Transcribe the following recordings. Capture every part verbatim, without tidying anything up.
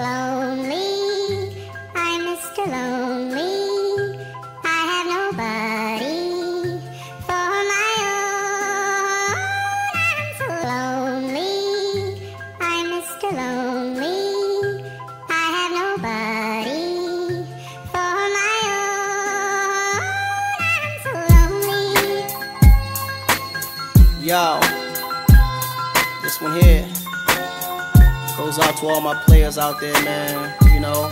Lonely, I'm Mister Lonely, I have nobody for my own. I'm so lonely, I'm Mister Lonely, I have nobody for my own. I'm so lonely. Yo, this one here goes out to all my players out there, man, you know,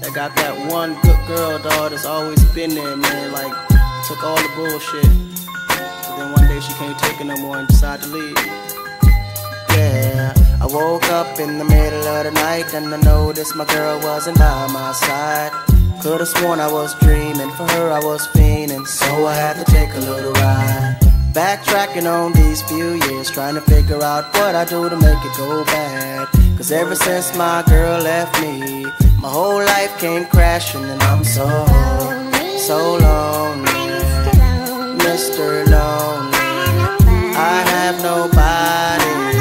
that got that one good girl, dog, that's always been there, man, like, took all the bullshit, but then one day she can't take it no more and decided to leave. Yeah, I woke up in the middle of the night and I noticed my girl wasn't by my side. Could've sworn I was dreaming, for her I was fiending, so I had to take a little ride. Backtracking on these few years, trying to figure out what I do to make it go bad. Cause ever since my girl left me, my whole life came crashing and I'm so, so lonely. Mister Lonely, I have nobody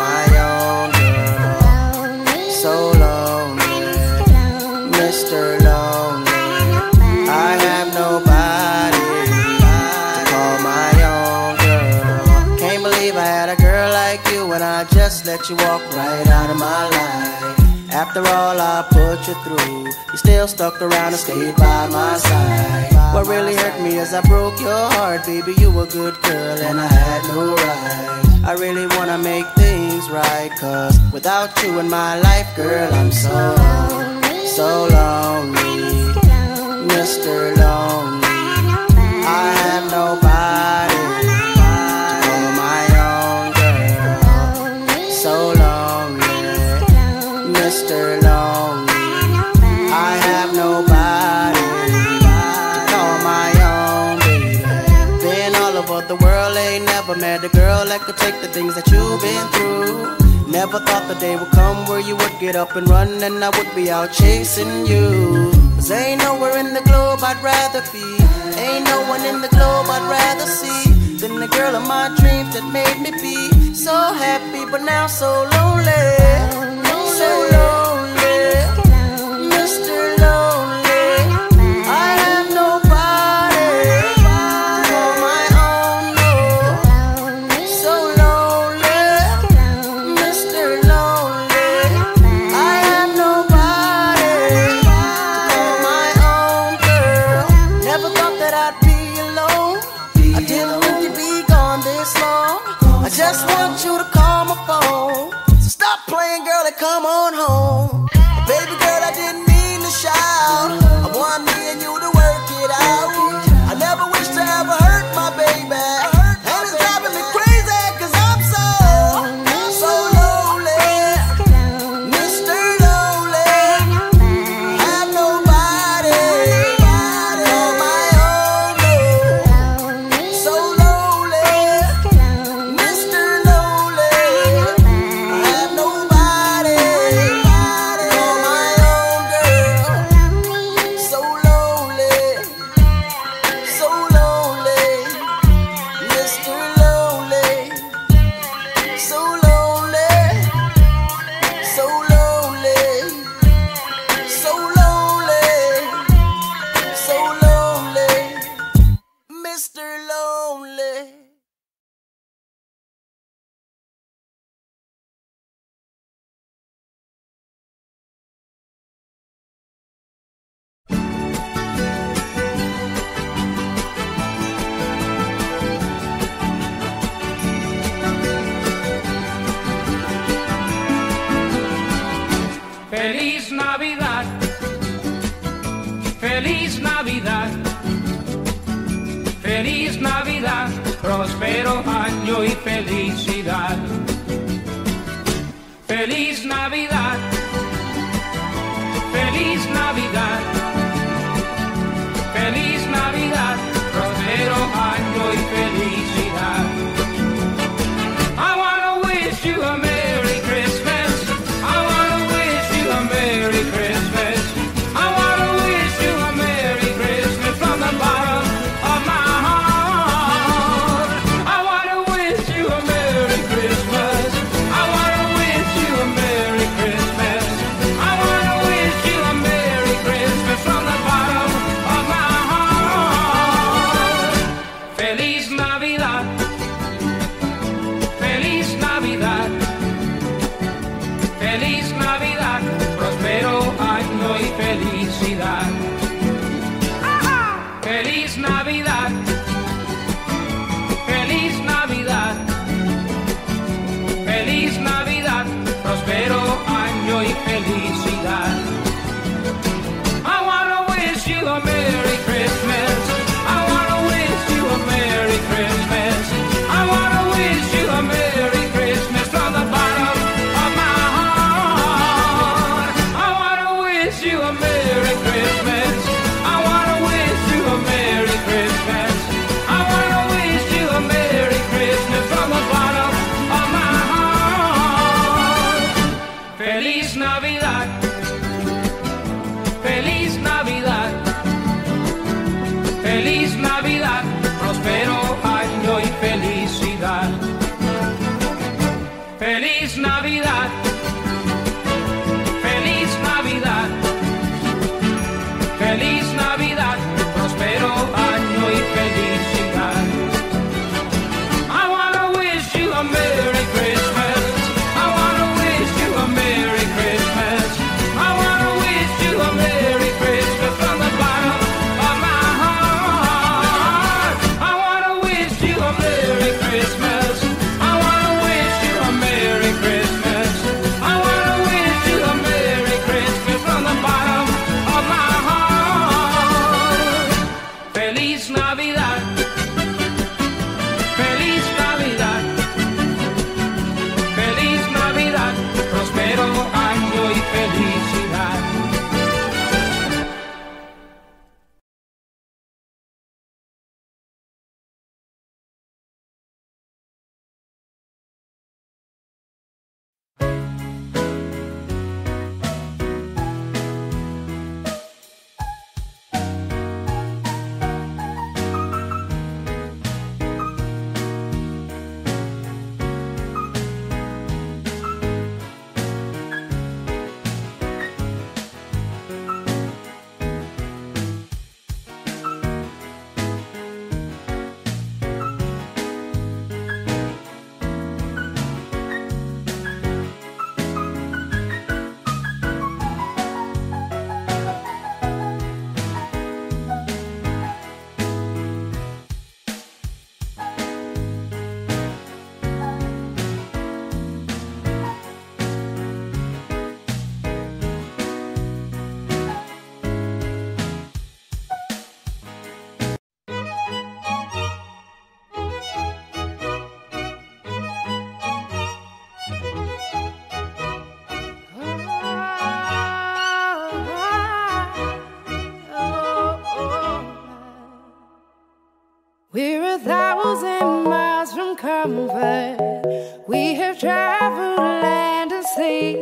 for my own girl. So lonely, Mister Lonely, I have nobody. When I just let you walk right out of my life, after all I put you through, you still stuck around and stayed by my side. What really hurt me is I broke your heart, baby. You were a good girl and I had no right. I really wanna make things right, cause without you in my life, girl, I'm so, so lonely. Mister Lonely, I have nobody. Mister Lonely, I have nobody to call my own, baby. Been all over the world, ain't never met a girl that could take the things that you've been through. Never thought the day would come where you would get up and run and I would be out chasing you. Cause ain't nowhere in the globe I'd rather be, ain't no one in the globe I'd rather see than the girl of my dreams that made me be so happy but now so lonely. So lonely, Mister Lonely, I have nobody for my own, no. So lonely, Mister Lonely, I have nobody for my own, girl. Never thought that I'd be alone, I didn't think you'd be gone this long. I just want you to call my phone, stop playing, girl, and come on home. Baby girl, I didn't mean to shout, I want me and you to work it out. I never wish to ever hurt my baby, and it's driving me crazy cause I'm so, so lonely. Mister Lonely, have nobody on my own. So lonely, Mister Lonely, Feliz Navidad, feliz Navidad, feliz Navidad, próspero año y felicidad. Feliz Navidad, feliz Navidad, feliz Navidad, próspero año y felicidad. I wanna wish you a Merry Christmas. Merry Christmas, I want to wish you a Merry Christmas from the bottom of my heart. I want to wish you a Merry Christmas, I want to wish you a Merry Christmas. feliz Navidad, próspero año y felicidad. ¡Ajá! Feliz Navidad, feliz Navidad, feliz Navidad, próspero año y felicidad. I wanna wish you a Merry Christmas. I wanna wish you a Merry Christmas. I wanna wish you a Merry Christmas from the bottom of my heart. I wanna wish you a Merry Christmas. I wanna wish you a Merry Christmas. I wanna wish you a Merry Christmas from the bottom of my heart. Feliz Navidad. Feliz Navidad, feliz Navidad, próspero año y felicidad. Feliz Navidad, feliz Navidad, feliz Navidad, próspero año y felicidad. I wanna wish you a Merry Christmas. I wanna wish you a Merry Christmas. I wanna wish you a Merry Christmas from the bottom of my heart. I wanna wish you a Merry Christmas. I wanna wish you a Merry Christmas. I wanna wish you a Merry Christmas from the bottom of my heart. Feliz Navidad. Feliz Navidad. Feliz Navidad, próspero año y felicidad. We're a thousand miles from comfort. We have traveled land and sea,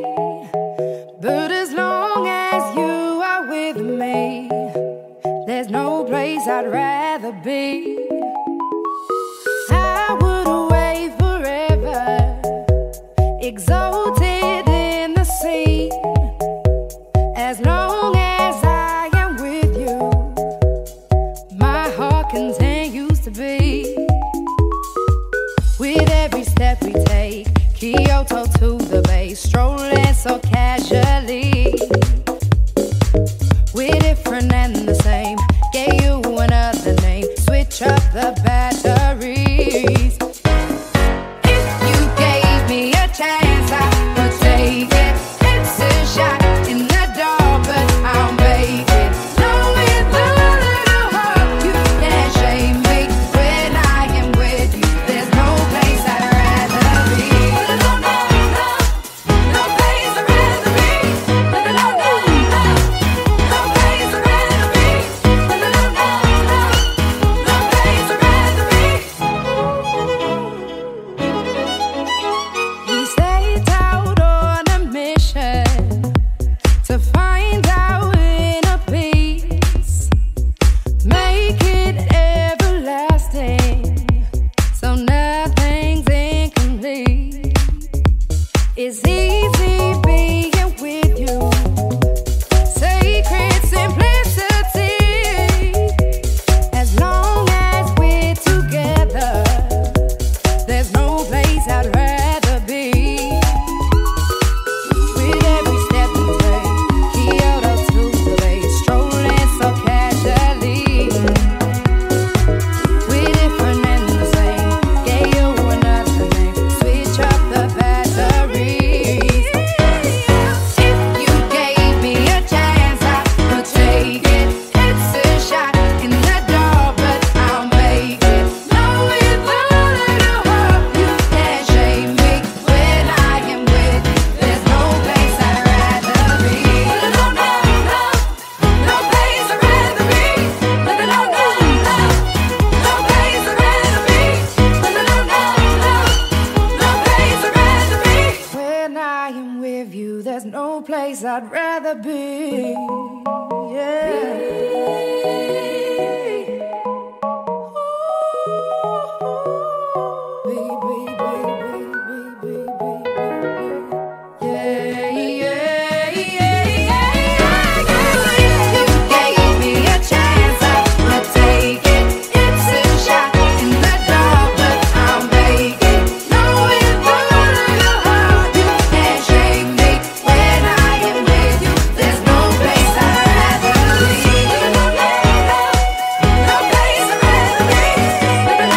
but as long as you are with me, there's no place I'd rather be. I would away forever, exalted in the sea, as long as I am with you, my heart contains to be. With every step we take, Kyoto to the bay, strolling so casually. We're different and the same, gave you another name, switch up the no place I'd rather be. Yeah. Ooh, be, be, be, be, be, be, be, be. Yeah, yeah, yeah, yeah, yeah. You, you gave me a chance, I would take it. It's a shot in the dark, but I'll make it. Knowing the heart of your heart, you can't shake me. When I am with you, there's no place I'd rather be. No place I'd rather be. No place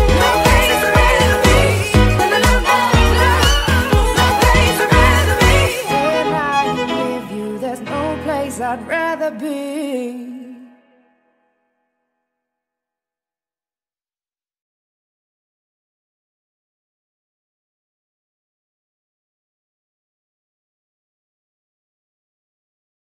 I'd rather be. No place I'd rather be. When I am with you, there's no place I'd rather be.